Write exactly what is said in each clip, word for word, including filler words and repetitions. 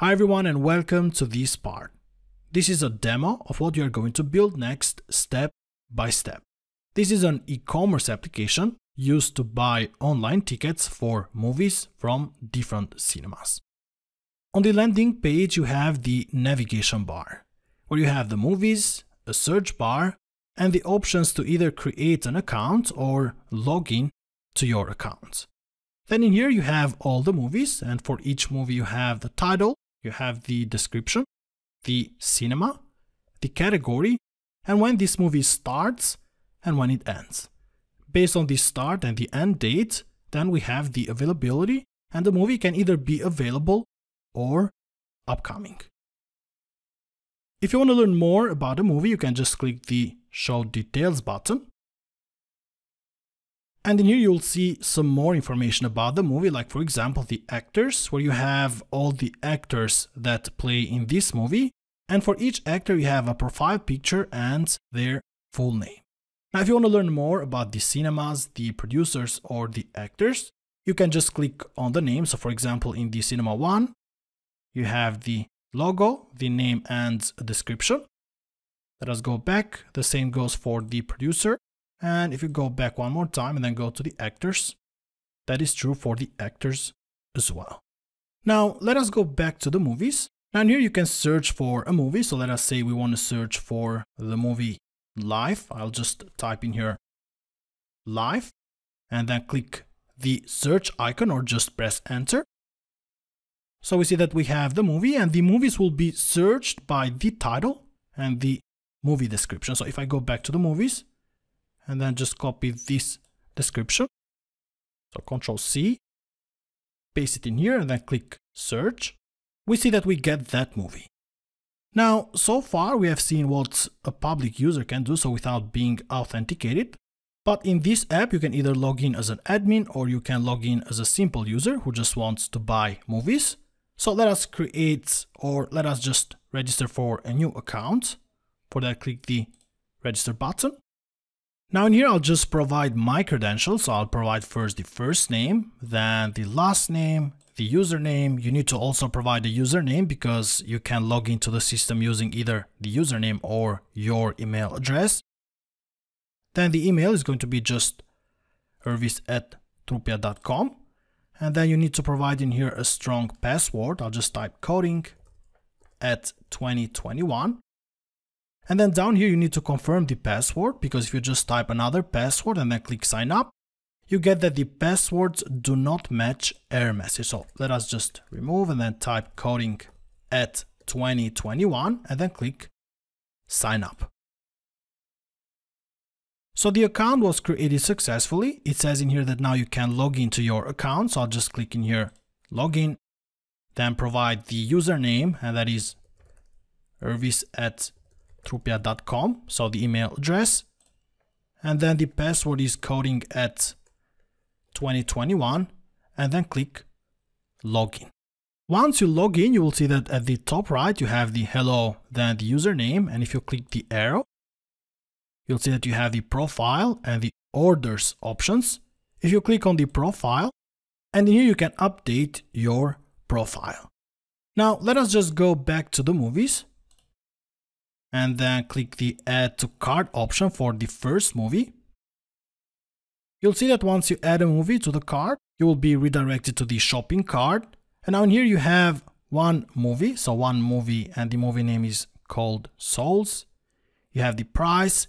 Hi everyone and welcome to this part. This is a demo of what you are going to build next, step by step. This is an e-commerce application used to buy online tickets for movies from different cinemas. On the landing page you have the navigation bar, where you have the movies, a search bar, and the options to either create an account or log in to your account. Then in here you have all the movies, and for each movie you have the title, you have the description, the cinema, the category, and when this movie starts and when it ends. Based on the start and the end date, then we have the availability, and the movie can either be available or upcoming. If you want to learn more about a movie, you can just click the Show Details button. And in here you'll see some more information about the movie, like for example the actors, where you have all the actors that play in this movie, and for each actor you have a profile picture and their full name. Now if you want to learn more about the cinemas, the producers or the actors, you can just click on the name. So for example in the Cinema one, you have the logo, the name and a description. Let us go back, the same goes for the producer. And if you go back one more time and then go to the actors, that is true for the actors as well. Now let us go back to the movies. Now here you can search for a movie. So let us say we want to search for the movie Life. I'll just type in here Life and then click the search icon or just press enter. So we see that we have the movie, and the movies will be searched by the title and the movie description. So if I go back to the movies, and then just copy this description, so control C, paste it in here and then click search, we see that we get that movie. Now, so far we have seen what a public user can do, so without being authenticated, but in this app you can either log in as an admin or you can log in as a simple user who just wants to buy movies. So let us create, or let us just register for a new account. For that, click the register button. Now in here I'll just provide my credentials, so I'll provide first the first name, then the last name, the username. You need to also provide a username because you can log into the system using either the username or your email address. Then the email is going to be just ervis at trupia dot com, and then you need to provide in here a strong password. I'll just type coding at twenty twenty-one. And then down here you need to confirm the password, because if you just type another password and then click sign up, you get that the passwords do not match error message. So let us just remove and then type coding at twenty twenty-one and then click sign up. So the account was created successfully. It says in here that now you can log into your account. So I'll just click in here, login, then provide the username, and that is ervis at trupia dot com, so the email address, and then the password is coding at twenty twenty-one, and then click login. Once you log in, you will see that at the top right you have the hello, then the username, and if you click the arrow you'll see that you have the profile and the orders options. If you click on the profile, and in here you can update your profile. Now let us just go back to the movies and then click the add to cart option for the first movie. You'll see that once you add a movie to the cart, you will be redirected to the shopping cart. And now in here you have one movie, so one movie, and the movie name is called Souls. You have the price,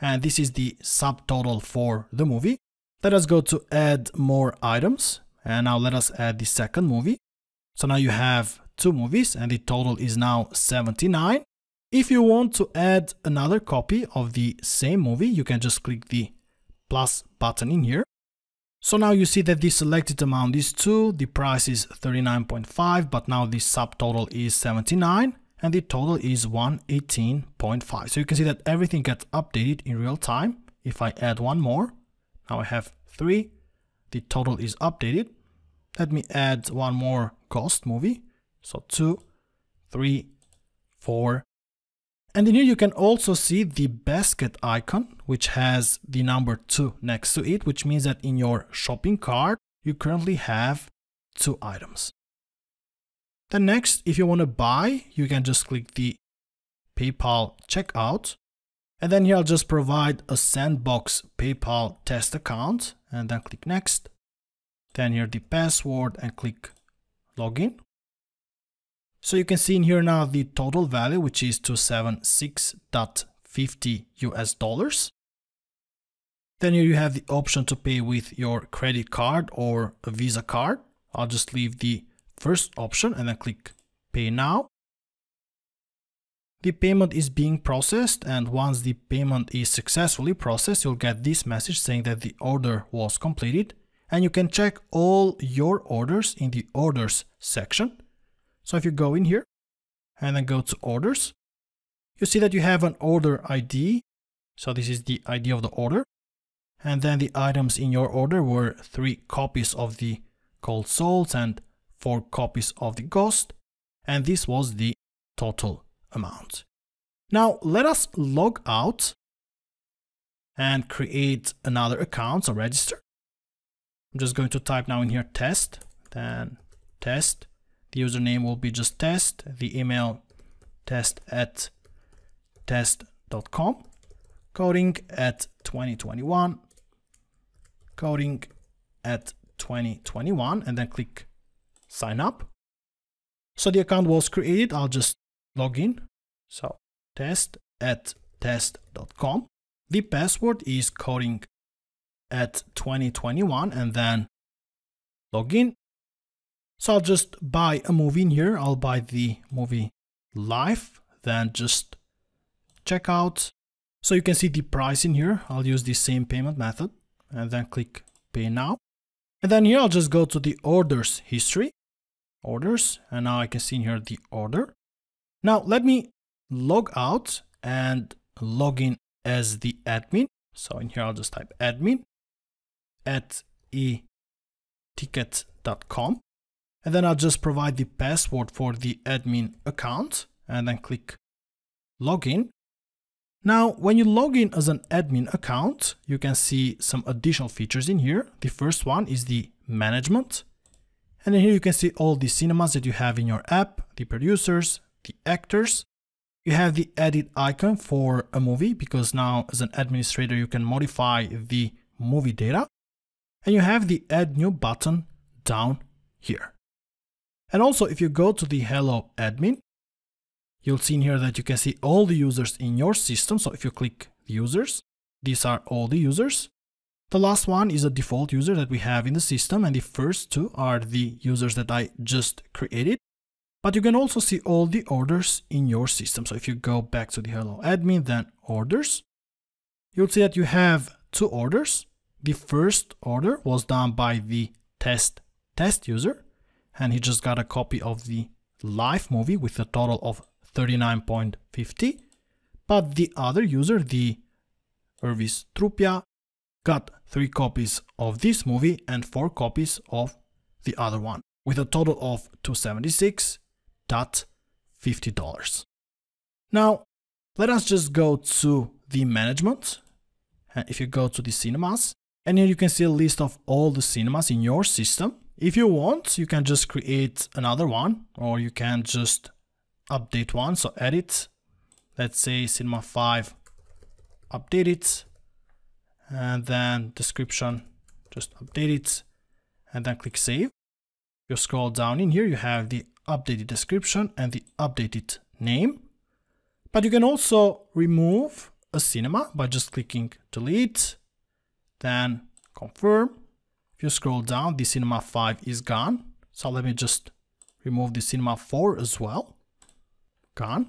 and this is the subtotal for the movie. Let us go to add more items, and now let us add the second movie. So now you have two movies, and the total is now seventy-nine. If you want to add another copy of the same movie, you can just click the plus button in here. So now you see that the selected amount is two, the price is thirty-nine point five, but now the subtotal is seventy-nine and the total is one eighteen point five. So you can see that everything gets updated in real time. If I add one more, now I have three, the total is updated. Let me add one more ghost movie. So two, three, four. And in here you can also see the basket icon, which has the number two next to it, which means that in your shopping cart you currently have two items. Then next, if you want to buy, you can just click the PayPal checkout. And then here I'll just provide a sandbox PayPal test account and then click next. Then here the password and click login. So you can see in here now the total value, which is two hundred seventy-six dollars and fifty cents U S dollars. Then here you have the option to pay with your credit card or a Visa card. I'll just leave the first option and then click pay now. The payment is being processed, and once the payment is successfully processed, you'll get this message saying that the order was completed, and you can check all your orders in the orders section. So if you go in here and then go to orders, you see that you have an order I D. So this is the I D of the order. And then the items in your order were three copies of the cold salt and four copies of the ghost. And this was the total amount. Now let us log out and create another account, so register. I'm just going to type now in here test, then test. The username will be just test, the email test at test dot com, coding at twenty twenty-one, coding at twenty twenty-one, and then click sign up. So the account was created. I'll just log in. So test at test dot com. The password is coding at twenty twenty-one and then login. So I'll just buy a movie in here. I'll buy the movie Life, then just check out. So you can see the price in here. I'll use the same payment method and then click pay now. And then here I'll just go to the orders history, orders, and now I can see in here the order. Now let me log out and log in as the admin. So in here I'll just type admin at e ticket dot com. And then I'll just provide the password for the admin account and then click login. Now, when you log in as an admin account, you can see some additional features in here. The first one is the management. And then here you can see all the cinemas that you have in your app, the producers, the actors. You have the edit icon for a movie because now as an administrator, you can modify the movie data. And you have the add new button down here. And also, if you go to the Hello Admin, you'll see in here that you can see all the users in your system. So if you click users, these are all the users. The last one is a default user that we have in the system. And the first two are the users that I just created. But you can also see all the orders in your system. So if you go back to the Hello Admin, then orders, you'll see that you have two orders. The first order was done by the test test user. And he just got a copy of the live movie with a total of thirty-nine dollars and fifty cents. But the other user, the Ervis Trupja, got three copies of this movie and four copies of the other one with a total of two hundred seventy-six dollars and fifty cents. Now, let us just go to the management. And if you go to the cinemas, and here you can see a list of all the cinemas in your system. If you want, you can just create another one, or you can just update one. So edit, let's say Cinema five, update it, and then description, just update it, and then click save. You scroll down in here, you have the updated description and the updated name. But you can also remove a cinema by just clicking delete, then confirm. If you scroll down, the Cinema five is gone. So let me just remove the Cinema four as well. Gone.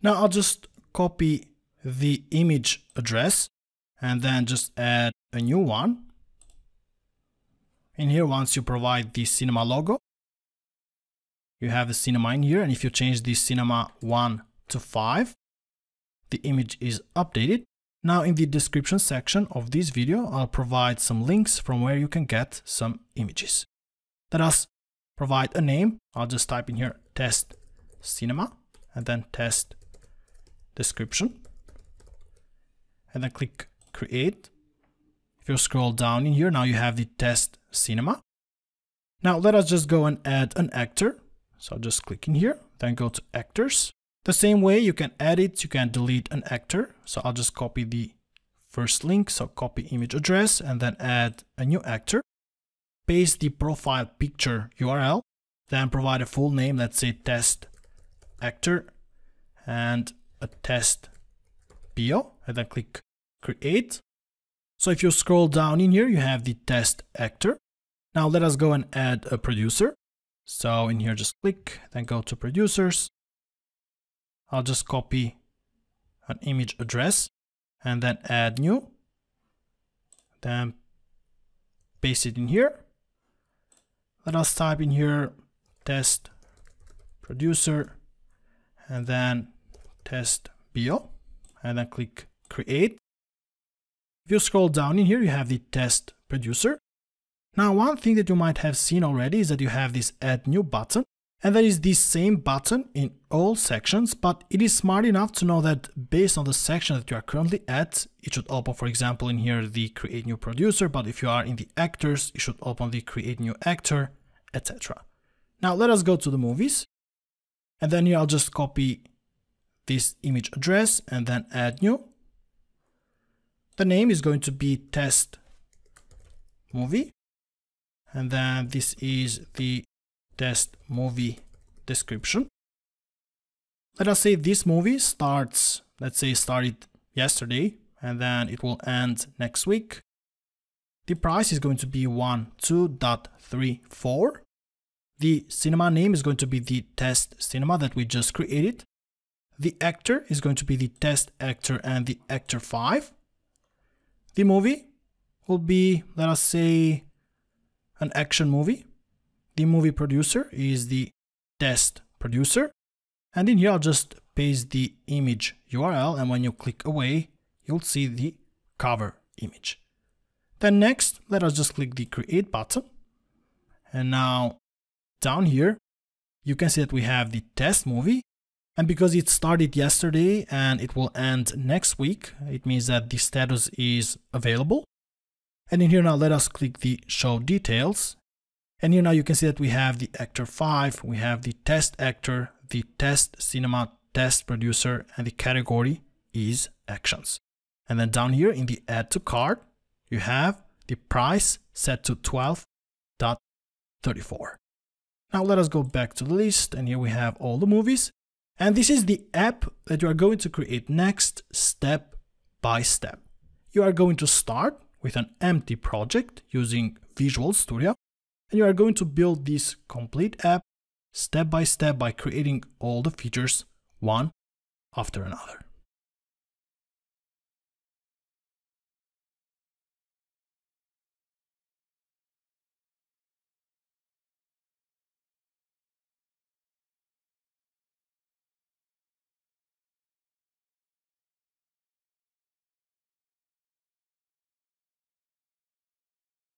Now I'll just copy the image address and then just add a new one. In here, once you provide the cinema logo, you have a cinema in here. And if you change the Cinema one to five, the image is updated. Now in the description section of this video, I'll provide some links from where you can get some images. Let us provide a name. I'll just type in here test cinema and then test description and then click create. If you scroll down in here, now you have the test cinema. Now let us just go and add an actor. So I'll just click in here, then go to actors. The same way you can edit, you can delete an actor. So I'll just copy the first link. So copy image address and then add a new actor. Paste the profile picture U R L. Then provide a full name, let's say test actor and a test P O, and then click create. So if you scroll down in here, you have the test actor. Now let us go and add a producer. So in here, just click, then go to producers. I'll just copy an image address and then add new. Then paste it in here. Let us type in here test producer and then test B O and then click create. If you scroll down in here, you have the test producer. Now, one thing that you might have seen already is that you have this add new button, and that is the same button in all sections, but it is smart enough to know that based on the section that you are currently at, it should open, for example, in here the create new producer, but if you are in the actors, it should open the create new actor, et cetera. Now let us go to the movies, and then here I'll just copy this image address and then add new. The name is going to be test movie. And then this is the test movie description. Let us say this movie starts, let's say started yesterday, and then it will end next week. The price is going to be one two dot three four. The cinema name is going to be the test cinema that we just created. The actor is going to be the test actor and the actor five. The movie will be, let us say, an action movie. The movie producer is the test producer. And in here, I'll just paste the image U R L. And when you click away, you'll see the cover image. Then next, let us just click the create button. And now down here, you can see that we have the test movie. And because it started yesterday and it will end next week, it means that the status is available. And in here now, let us click the show details. And here now you can see that we have the actor five, we have the test actor, the test cinema, test producer, and the category is actions. And then down here in the add to cart, you have the price set to twelve dollars and thirty-four cents. Now let us go back to the list, and here we have all the movies. And this is the app that you are going to create next, step by step. You are going to start with an empty project using Visual Studio, and you are going to build this complete app step by step by creating all the features one after another.